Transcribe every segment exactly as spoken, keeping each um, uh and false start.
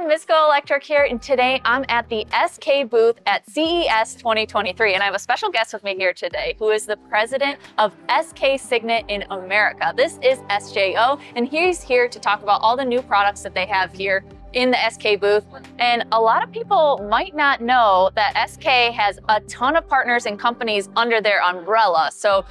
everyone, Miss GoElectric here, and today I'm at the S K booth at C E S twenty twenty-three, and I have a special guest with me here today who is the president of S K Signet in America. This is S J O, and he's here to talk about all the new products that they have here in the S K booth. And a lot of people might not know that S K has a ton of partners and companies under their umbrella. So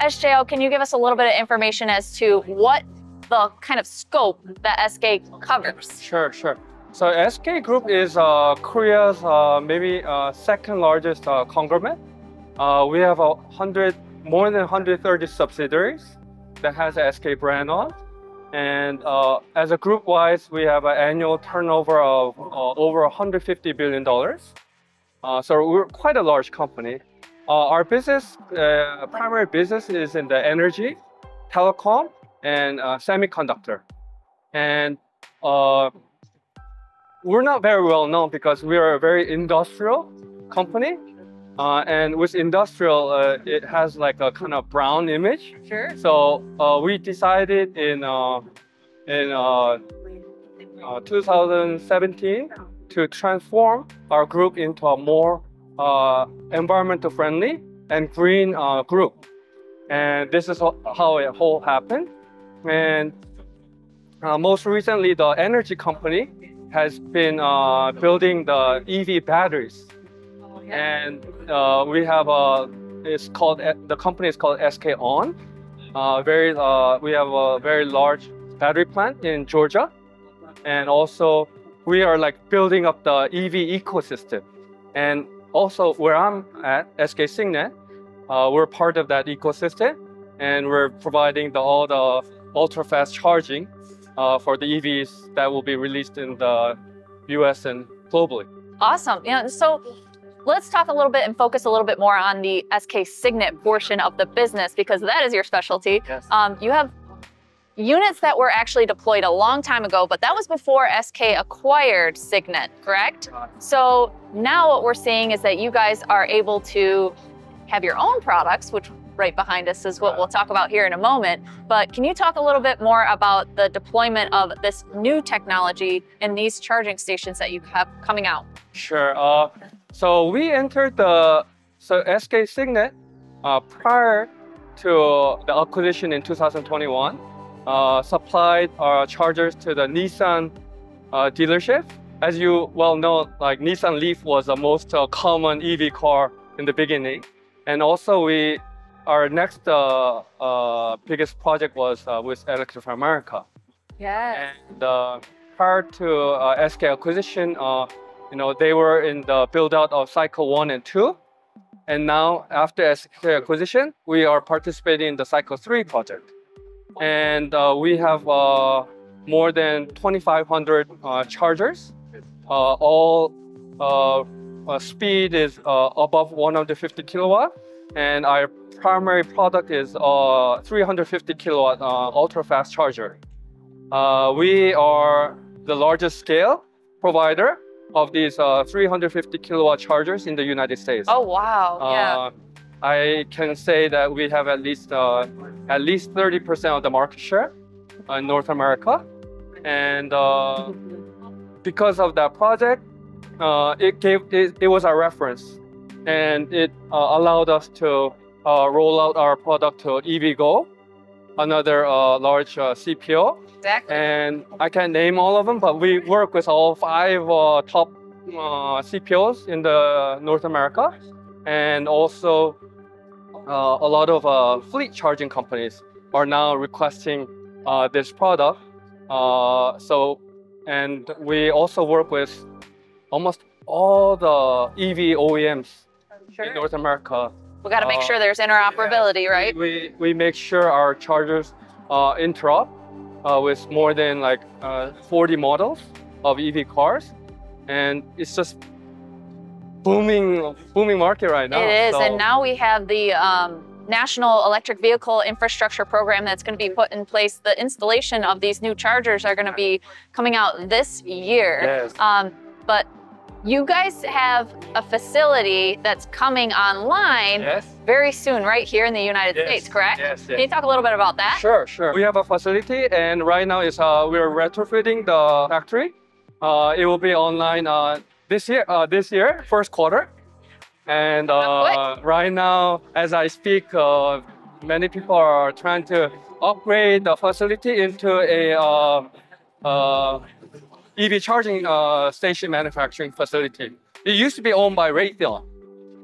S J O, can you give us a little bit of information as to what the kind of scope that S K covers? Sure, sure. So S K Group is uh, Korea's uh, maybe uh, second largest uh, conglomerate. Uh, we have a hundred, more than one hundred thirty subsidiaries that has an S K brand on. And uh, as a group-wise, we have an annual turnover of uh, over one hundred fifty billion dollars. Uh, so we're quite a large company. Uh, our business, uh, primary business is in the energy, telecom, and uh, semiconductor. And uh, we're not very well known because we are a very industrial company. Uh, and with industrial, uh, it has like a kind of brown image. Sure. So uh, we decided in uh, in uh, uh, two thousand seventeen to transform our group into a more uh, environmental friendly and green uh, group. And this is how it all happened. And uh, most recently, the energy company has been uh, building the E V batteries. And uh, we have a, it's called, the company is called S K-O N. Uh, very, uh, we have a very large battery plant in Georgia. And also we are like building up the E V ecosystem. And also where I'm at, S K Signet, uh, we're part of that ecosystem. And we're providing the, all the ultra-fast charging uh, for the E Vs that will be released in the U S and globally. Awesome. Yeah, so let's talk a little bit and focus a little bit more on the S K Signet portion of the business, because that is your specialty. Yes. Um, you have units that were actually deployed a long time ago, but that was before S K acquired Signet, correct? So now what we're seeing is that you guys are able to have your own products, which right behind us is what we'll talk about here in a moment. But can you talk a little bit more about the deployment of this new technology and these charging stations that you have coming out? Sure. Uh So we entered the so S K Signet uh, prior to the acquisition in two thousand twenty-one, uh, supplied our chargers to the Nissan uh, dealership. As you well know, like Nissan Leaf was the most uh, common E V car in the beginning. And also we, our next uh, uh, biggest project was uh, with Electrify America. Yeah. And uh, prior to uh, S K acquisition, uh, you know, they were in the build out of cycle one and two. And now after S K acquisition, we are participating in the cycle three project. And uh, we have uh, more than twenty-five hundred uh, chargers. Uh, all uh, uh, speed is uh, above one hundred fifty kilowatt. And our primary product is uh, three hundred fifty kilowatt uh, ultra fast charger. Uh, we are the largest scale provider of these uh, three hundred fifty kilowatt chargers in the United States. Oh wow! Uh, yeah, I can say that we have at least uh, at least thirty percent of the market share uh, in North America, and uh, because of that project, uh, it gave it, it was our reference, and it uh, allowed us to uh, roll out our product to E V G O, another uh, large uh, C P O. Exactly. And I can't name all of them, but we work with all five uh, top uh, C P Os in the North America, and also uh, a lot of uh, fleet charging companies are now requesting uh, this product. Uh, so, and we also work with almost all the E V O E Ms sure. in North America. We got to make uh, sure there's interoperability, yeah, right? We, we make sure our chargers uh, interop uh, with more than like uh, forty models of E V cars. And it's just booming, booming market right now. It is. So, and now we have the um, National Electric Vehicle Infrastructure Program that's going to be put in place. The installation of these new chargers are going to be coming out this year. Yes. Um, but you guys have a facility that's coming online yes. very soon, right here in the United yes. States, correct? Yes, yes. Can you talk a little bit about that? Sure, sure. We have a facility, and right now is uh, we're retrofitting the factory Uh, it will be online uh, this year, uh, this year, first quarter. And uh, right now, as I speak, uh, many people are trying to upgrade the facility into a uh, uh, E V charging uh, station manufacturing facility. It used to be owned by Raytheon.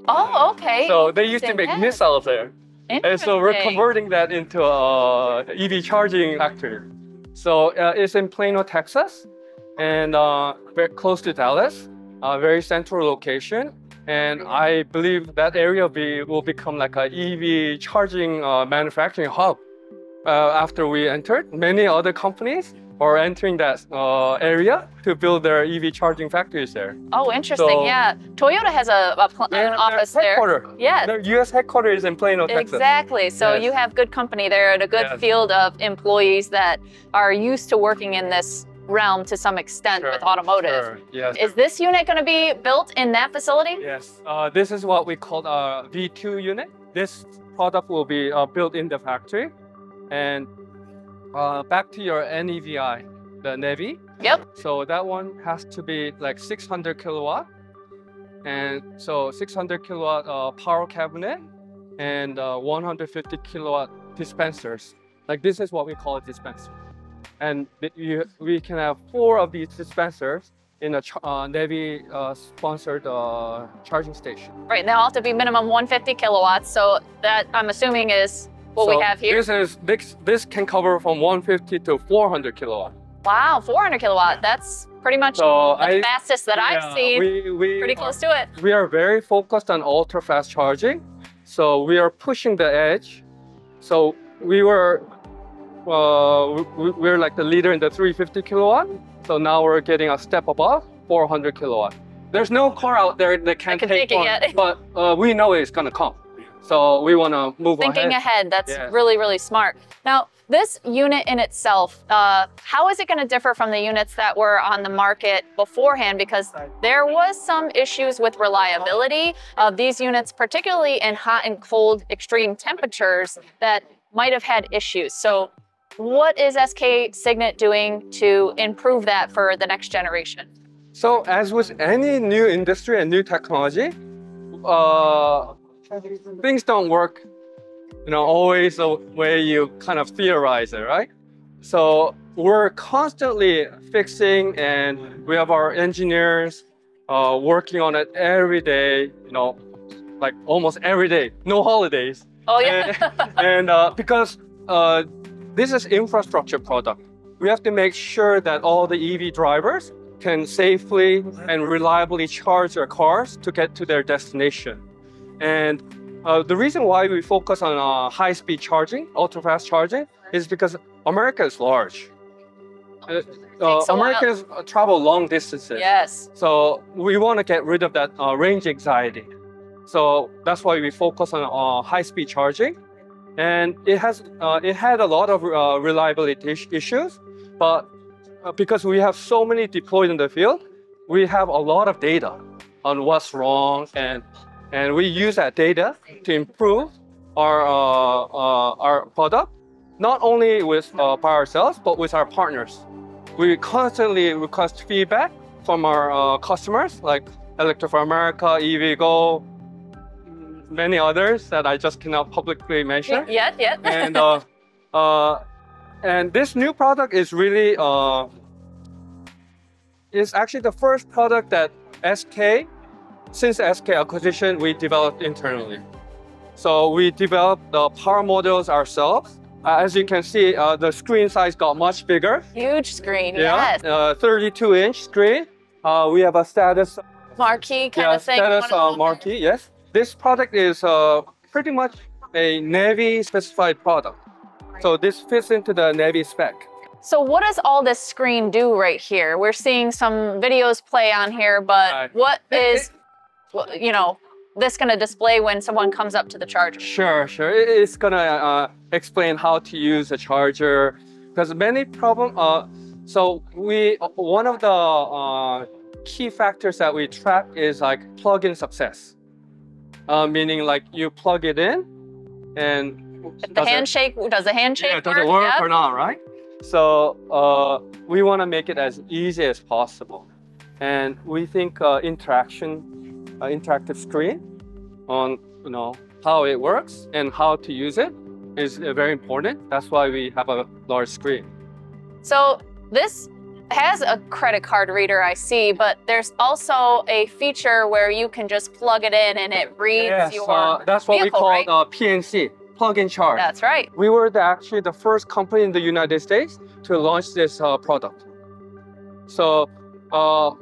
Oh, okay. So they used they to make have. missiles there. And so we're converting that into an E V charging factory. So uh, it's in Plano, Texas, and uh, very close to Dallas, a very central location. And I believe that area will, be, will become like an E V charging uh, manufacturing hub. Uh, after we entered, many other companies are entering that uh, area to build their E V charging factories there. Oh, interesting, so, yeah. Toyota has a, a pl an office their there. Yeah. Their U S headquarters is in Plano, Texas. Exactly, so yes. you have good company there and a good yes. field of employees that are used to working in this realm to some extent sure, with automotive. Sure, yes. Is this unit going to be built in that facility? Yes, uh, this is what we call a V two unit. This product will be uh, built in the factory. And uh, back to your N E V I, the NEVI. Yep. So that one has to be like six hundred kilowatt. And so six hundred kilowatt uh, power cabinet and uh, one hundred fifty kilowatt dispensers. Like this is what we call a dispenser. And you, we can have four of these dispensers in a uh, NEVI uh, sponsored uh, charging station. Right, and they'll have to be minimum one hundred fifty kilowatts. So that I'm assuming is what so we have here. This is this, this can cover from one hundred fifty to four hundred kilowatt. Wow, four hundred kilowatt. Yeah. That's pretty much so the I, fastest that yeah, I've seen. We, we pretty close are, to it. We are very focused on ultra fast charging. So we are pushing the edge. So we were. Uh, we, we're like the leader in the three hundred fifty kilowatt, so now we're getting a step above four hundred kilowatt. There's no car out there that can't can take, take one, but uh, we know it's going to come, so we want to move Thinking ahead. Thinking ahead, that's yes. really, really smart. Now, this unit in itself, uh, how is it going to differ from the units that were on the market beforehand? Because there was some issues with reliability of these units, particularly in hot and cold extreme temperatures that might have had issues. So what is S K Signet doing to improve that for the next generation? So as with any new industry and new technology, uh, things don't work, you know, always the way you kind of theorize it, right? So we're constantly fixing, and we have our engineers uh, working on it every day, you know, like almost every day, no holidays. Oh yeah. and and uh, because uh, this is infrastructure product. We have to make sure that all the E V drivers can safely and reliably charge their cars to get to their destination. And uh, the reason why we focus on uh, high-speed charging, ultra-fast charging, is because America is large. Uh, uh, Americans travel long distances. Yes. So we want to get rid of that uh, range anxiety. So that's why we focus on uh, high-speed charging. And it has uh, it had a lot of uh, reliability issues, but uh, because we have so many deployed in the field, we have a lot of data on what's wrong, and and we use that data to improve our uh, uh, our product, not only with uh, by ourselves but with our partners. We constantly request feedback from our uh, customers like Electrify America, EVGO, many others that I just cannot publicly mention. Yet, yet. and, uh, uh, and this new product is really, uh, it's actually the first product that S K, since the S K acquisition, we developed internally. So we developed the power modules ourselves. Uh, as you can see, uh, the screen size got much bigger. Huge screen, yeah, yes. Uh, thirty-two inch screen. Uh, we have a status marquee kind yeah, of thing. Status uh, marquee, yes. This product is uh, pretty much a NEVI specified product. So this fits into the NEVI spec. So what does all this screen do right here? We're seeing some videos play on here, but right. what is, you know, this going to display when someone comes up to the charger? Sure, sure. It's going to uh, explain how to use a charger, because many problems. Uh, so we, one of the uh, key factors that we track is like plug-in success. Uh, meaning, like you plug it in, and if the does handshake it, does the handshake yeah, does work? It work yeah. or not, right? So uh, we want to make it as easy as possible. And we think uh, interaction, uh, interactive screen on, you know, how it works and how to use it is uh, very important. That's why we have a large screen. So this has a credit card reader, I see, but there's also a feature where you can just plug it in and it reads yes, your uh, that's what vehicle, we call right? uh, P N C, plug and charge. That's right. We were the, actually the first company in the United States to launch this uh, product. So uh,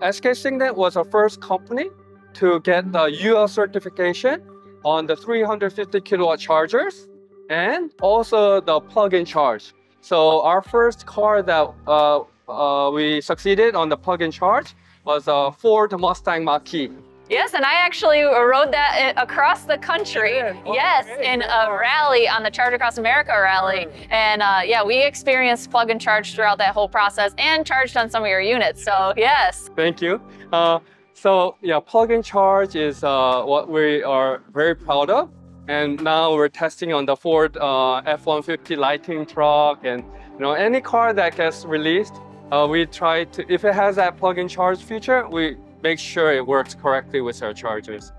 S K Signet was the first company to get the U L certification on the three hundred fifty kilowatt chargers and also the plug and charge. So our first car that uh, uh, we succeeded on the plug-in charge was a Ford Mustang Mach-E. Yes, and I actually rode that across the country. Yeah. Okay. Yes, in a rally, on the Charge Across America rally. And uh, yeah, we experienced plug and charge throughout that whole process and charged on some of your units, so yes. Thank you. Uh, so yeah, plug and charge is uh, what we are very proud of. And now we're testing on the Ford uh, F one fifty lighting truck, and you know, any car that gets released, uh, we try to, if it has that plug-in charge feature, we make sure it works correctly with our chargers.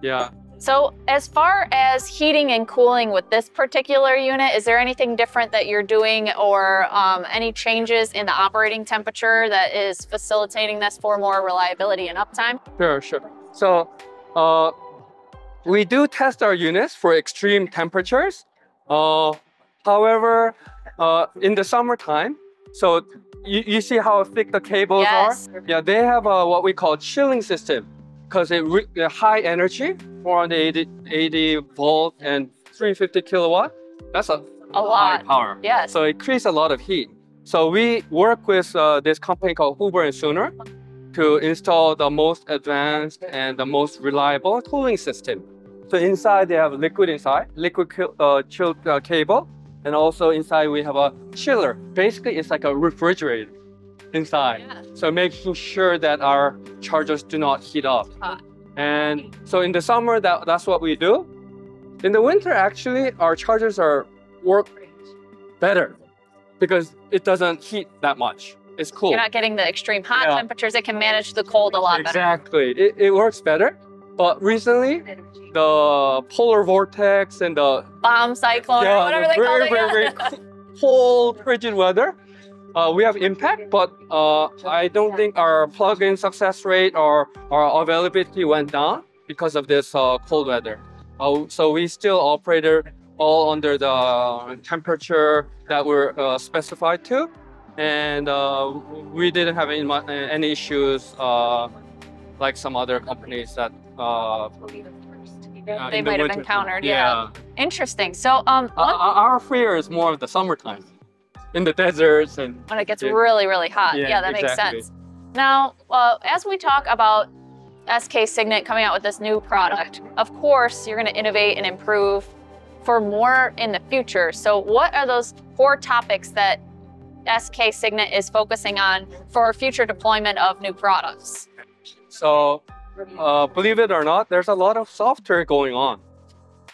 Yeah. So as far as heating and cooling with this particular unit, is there anything different that you're doing, or um, any changes in the operating temperature that is facilitating this for more reliability and uptime? Sure, sure. So. Uh, We do test our units for extreme temperatures. Uh, however, uh, in the summertime, so you, you see how thick the cables yes. are? Yeah, they have a, what we call chilling system, because it re high energy, four hundred eighty volt and three hundred fifty kilowatt. That's a, a lot of power. Yes. So it creates a lot of heat. So we work with uh, this company called Hoover and Sooner to install the most advanced and the most reliable cooling system. So inside they have liquid inside, liquid uh, chilled uh, cable, and also inside we have a chiller. Basically it's like a refrigerator inside. Yeah. So making sure that our chargers do not heat up. Hot. And so in the summer, that, that's what we do. In the winter actually, our chargers are work better because it doesn't heat that much. It's cool. You're not getting the extreme hot yeah. temperatures. It can manage the cold a lot exactly. better. Exactly. It, it works better. But recently, Energy. the polar vortex and the bomb cyclone, yeah, or whatever the they very, call it. Very, yeah. very cold, frigid weather. Uh, we have impact, but uh, I don't think our plug-in success rate or our availability went down because of this uh, cold weather. Uh, so we still operate all under the temperature that we're uh, specified to. And uh, we didn't have any, any issues uh, like some other companies that uh, uh, they might the have encountered. Yeah. yeah. Interesting. So um, uh, our fear is more of the summertime, in the deserts, and when it gets it, really, really hot. Yeah, yeah that exactly. makes sense. Now, uh, as we talk about S K Signet coming out with this new product, of course you're going to innovate and improve for more in the future. So, what are those four topics that S K Signet is focusing on for future deployment of new products? So, uh, believe it or not, there's a lot of software going on.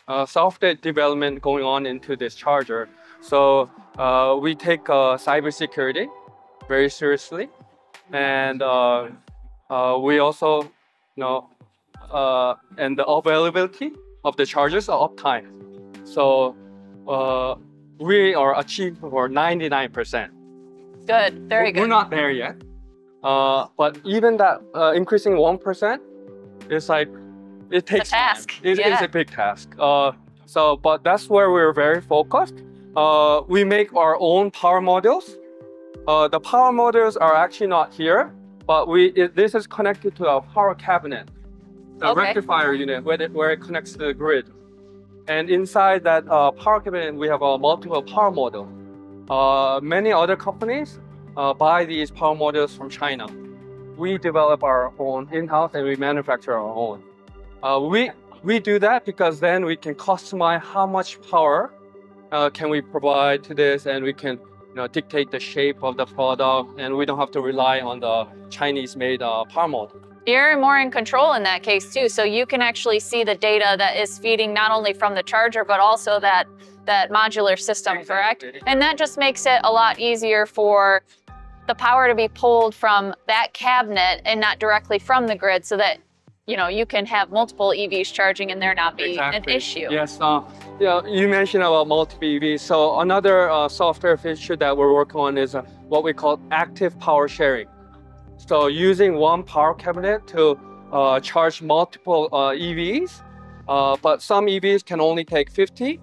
Uh, software development going on into this charger. So, uh, we take uh, cybersecurity very seriously. And uh, uh, we also, you know, uh, and the availability of the chargers are uptime. So, uh, we are achieving for ninety-nine percent. Good, very good. We're not there yet. Uh, but even that uh, increasing one percent, it's like, it takes time. It's a task. It yeah. is a big task. Uh, so, but that's where we're very focused. Uh, we make our own power modules. Uh, the power modules are actually not here, but we it, this is connected to our power cabinet, the okay. rectifier unit, where it, where it connects to the grid. And inside that uh, power cabinet, we have a multiple power module. Uh, many other companies uh, buy these power modules from China. We develop our own in-house and we manufacture our own. Uh, we, we do that because then we can customize how much power uh, can we provide to this, and we can you know, dictate the shape of the product, and we don't have to rely on the Chinese-made uh, power module. You're more in control in that case too, so you can actually see the data that is feeding not only from the charger, but also that that modular system, exactly. Correct? And that just makes it a lot easier for the power to be pulled from that cabinet and not directly from the grid, so that you know you can have multiple E Vs charging and there not be exactly. an issue. Yes. Uh, yeah, you mentioned about multiple E Vs. So another uh, software feature that we're working on is uh, what we call active power sharing. So using one power cabinet to uh, charge multiple uh, E Vs, uh, but some E Vs can only take fifty,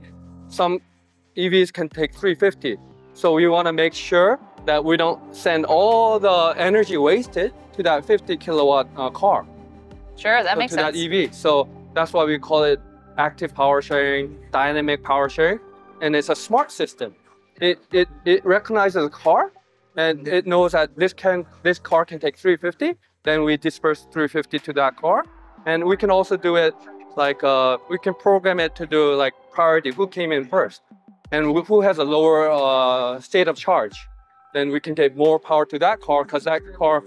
some E Vs can take three hundred fifty. So we want to make sure that we don't send all the energy wasted to that fifty kilowatt uh, car. Sure, that so makes to sense. To that E V. So that's why we call it active power sharing, dynamic power sharing, and it's a smart system. It it it recognizes a car, and it knows that this can this car can take three hundred fifty. Then we disperse three hundred fifty to that car, and we can also do it like uh, we can program it to do like priority, who came in first, and who has a lower uh, state of charge. Then we can take more power to that car because that car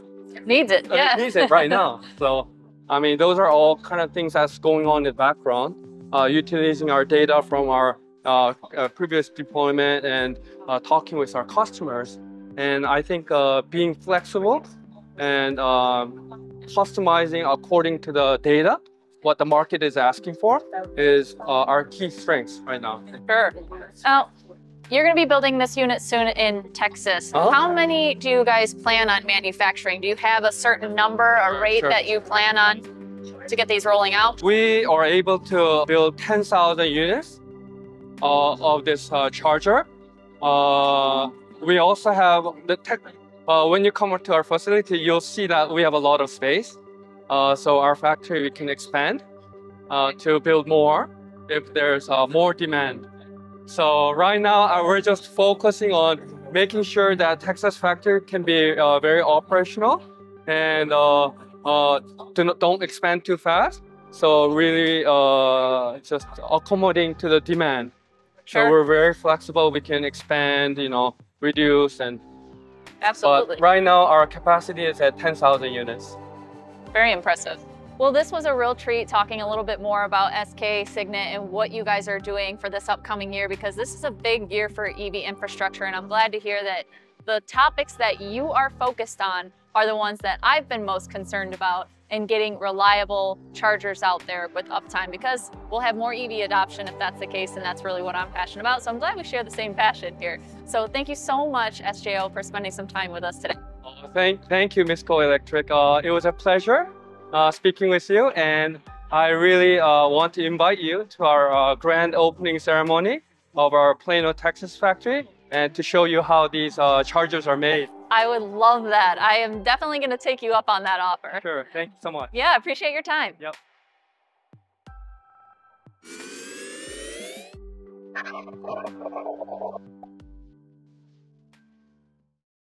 needs it. Uh, yeah, needs it right now. So. I mean, those are all kind of things that's going on in the background, uh, utilizing our data from our uh, uh, previous deployment and uh, talking with our customers. And I think uh, being flexible and uh, customizing according to the data, what the market is asking for, is uh, our key strengths right now. Sure. Now, you're going to be building this unit soon in Texas. Oh. How many do you guys plan on manufacturing? Do you have a certain number, a rate sure. that you plan on to get these rolling out? We are able to build ten thousand units uh, of this uh, charger. Uh, we also have the tech. Uh, when you come to our facility, you'll see that we have a lot of space. Uh, so our factory, we can expand uh, to build more if there's uh, more demand. So right now, we're just focusing on making sure that Texas factory can be uh, very operational and uh, uh, don't expand too fast. So really uh, just accommodating to the demand. Sure. So we're very flexible. We can expand, you know, reduce and... Absolutely. But right now, our capacity is at ten thousand units. Very impressive. Well, this was a real treat talking a little bit more about S K Signet and what you guys are doing for this upcoming year, because this is a big year for E V infrastructure, and I'm glad to hear that the topics that you are focused on are the ones that I've been most concerned about in getting reliable chargers out there with uptime, because we'll have more E V adoption if that's the case, and that's really what I'm passionate about. So I'm glad we share the same passion here. So thank you so much, S J O, for spending some time with us today. Uh, thank, thank you, Miss GoElectric. Uh, it was a pleasure. Uh, speaking with you, and I really uh, want to invite you to our uh, grand opening ceremony of our Plano, Texas factory, and to show you how these uh, chargers are made. I would love that. I am definitely going to take you up on that offer. Sure, thank you so much. Yeah, appreciate your time. Yep.